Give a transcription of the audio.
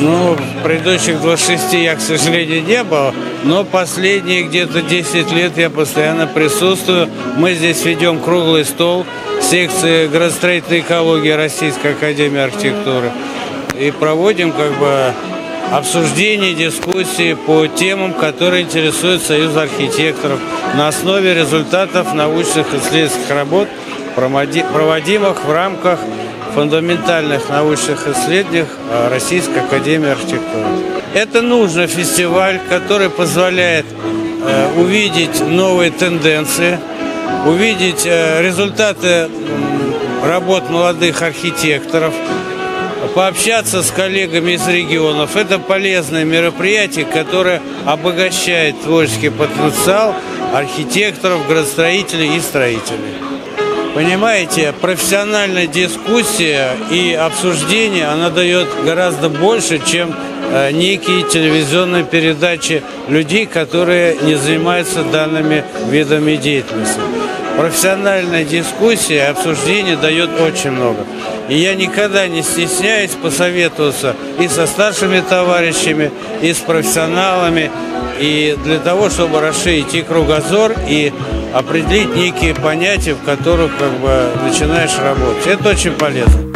Ну, в предыдущих 26 я, к сожалению, не был, но последние где-то 10 лет я постоянно присутствую. Мы здесь ведем круглый стол секции градостроительной экологии Российской Академии Архитектуры и проводим обсуждения, дискуссии по темам, которые интересуют Союз архитекторов на основе результатов научных исследовательских работ, проводимых в рамках фундаментальных научных исследований Российской Академии Архитектуры. Это нужный фестиваль, который позволяет увидеть новые тенденции, увидеть результаты работ молодых архитекторов, пообщаться с коллегами из регионов. Это полезное мероприятие, которое обогащает творческий потенциал архитекторов, градостроителей и строителей. Понимаете, профессиональная дискуссия и обсуждение, она дает гораздо больше, чем некие телевизионные передачи людей, которые не занимаются данными видами деятельности. Профессиональная дискуссия и обсуждение дает очень много. И я никогда не стесняюсь посоветоваться и со старшими товарищами, и с профессионалами, и для того, чтобы расширить и кругозор, и определить некие понятия, в которых начинаешь работать. Это очень полезно.